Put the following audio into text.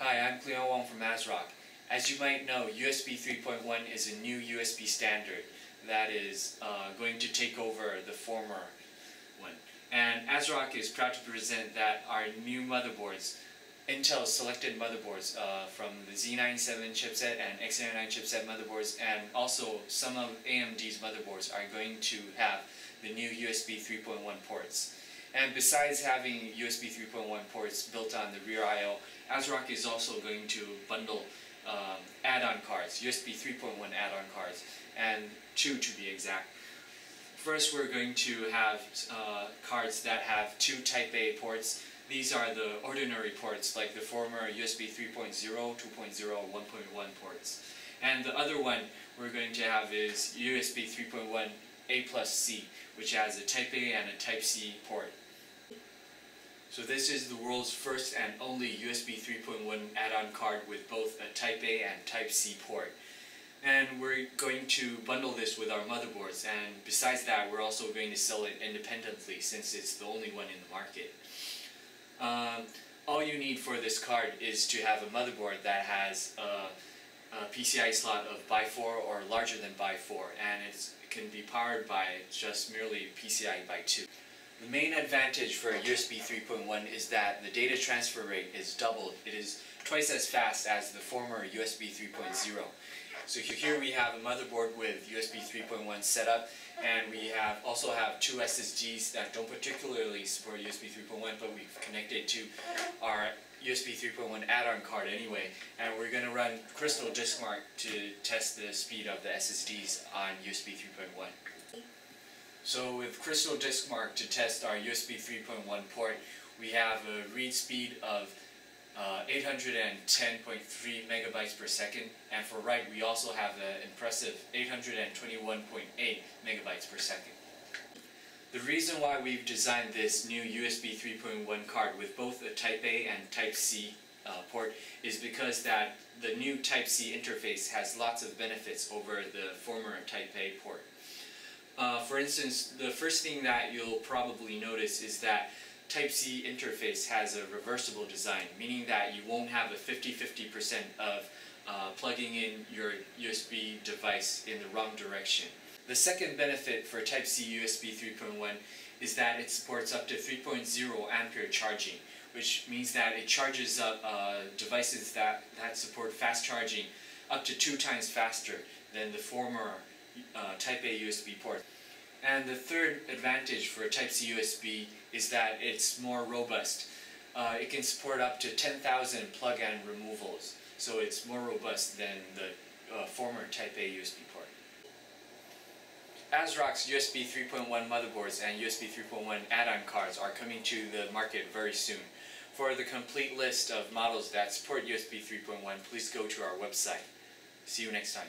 Hi, I'm Cleon Wong from ASRock. As you might know, USB 3.1 is a new USB standard that is going to take over the former one. And ASRock is proud to present that our new motherboards, Intel's selected motherboards from the Z97 chipset and X99 chipset motherboards, and also some of AMD's motherboards are going to have the new USB 3.1 ports. And besides having USB 3.1 ports built on the rear I/O, ASRock is also going to bundle add-on cards, USB 3.1 add-on cards, and two to be exact. First, we're going to have cards that have two Type-A ports. These are the ordinary ports, like the former USB 3.0, 2.0, 1.1 ports. And the other one we're going to have is USB 3.1 A+C, which has a Type-A and a Type-C port. So this is the world's first and only USB 3.1 add-on card with both a Type-A and Type-C port. And we're going to bundle this with our motherboards, and besides that, we're also going to sell it independently since it's the only one in the market. All you need for this card is to have a motherboard that has a PCI slot of x4 or larger than x4, and it can be powered by just merely PCI x2. The main advantage for USB 3.1 is that the data transfer rate is doubled. It is twice as fast as the former USB 3.0. So here we have a motherboard with USB 3.1 setup, and we also have two SSDs that don't particularly support USB 3.1, but we've connected to our USB 3.1 add-on card anyway, and we're going to run Crystal Disk Mark to test the speed of the SSDs on USB 3.1. So with Crystal Disk Mark to test our USB 3.1 port, we have a read speed of 810.3 megabytes per second, and for write we also have an impressive 821.8 megabytes per second. The reason why we've designed this new USB 3.1 card with both a Type-A and Type-C port is because that the new Type-C interface has lots of benefits over the former Type-A port. For instance, the first thing that you'll probably notice is that Type-C interface has a reversible design, meaning that you won't have a 50-50% of plugging in your USB device in the wrong direction. The second benefit for Type-C USB 3.1 is that it supports up to 3.0 ampere charging, which means that it charges up devices that support fast charging up to 2 times faster than the former Type-A USB port. And the third advantage for Type-C USB is that it's more robust. It can support up to 10,000 plug-and removals, so it's more robust than the former Type-A USB port. ASRock's USB 3.1 motherboards and USB 3.1 add-on cards are coming to the market very soon. For the complete list of models that support USB 3.1, please go to our website. See you next time.